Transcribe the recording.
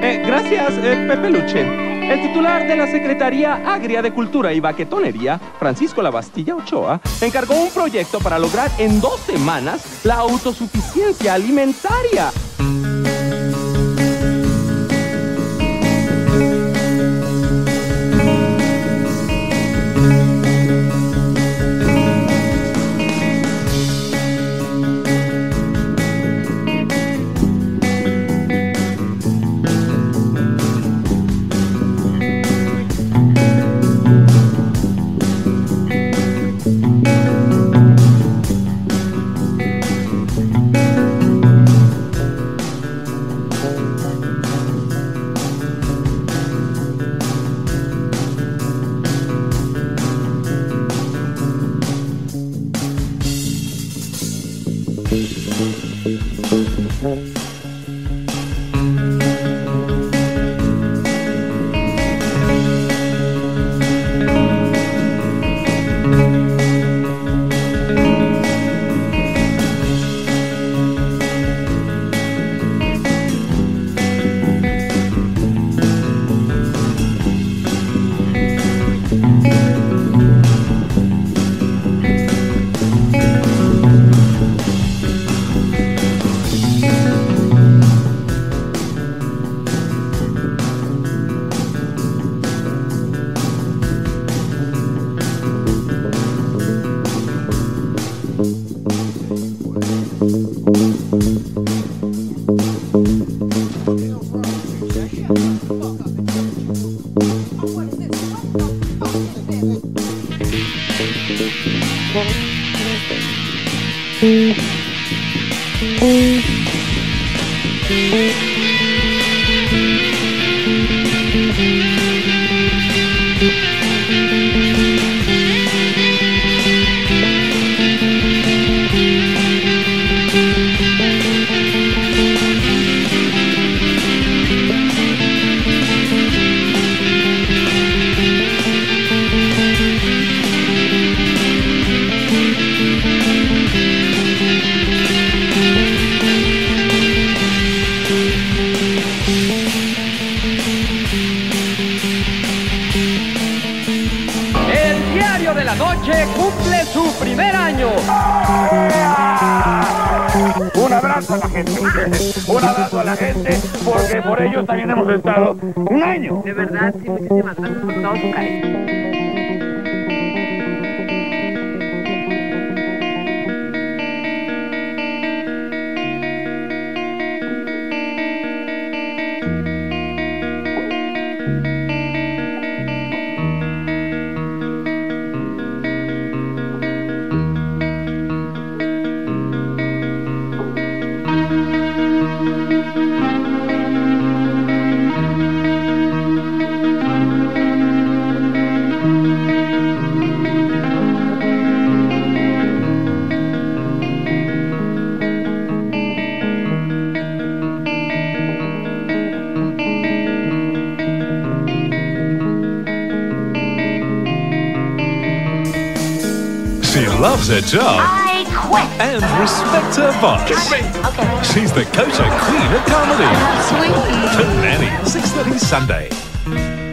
Gracias, Pepe Luche. El titular de la Secretaría Agria de Cultura y Baquetonería, Francisco Labastilla Ochoa, encargó un proyecto para lograr en 2 semanas la autosuficiencia alimentaria. Cumple su primer año. Un abrazo a la gente, un abrazo a la gente, porque por ellos también hemos estado un año. De verdad, sí, muchísimas gracias por todo su cariño. She loves her job. I quit. And respects her boss. Okay. She's the kosher queen of comedy. I love sweeties. The Nanny, 6:30 Sunday.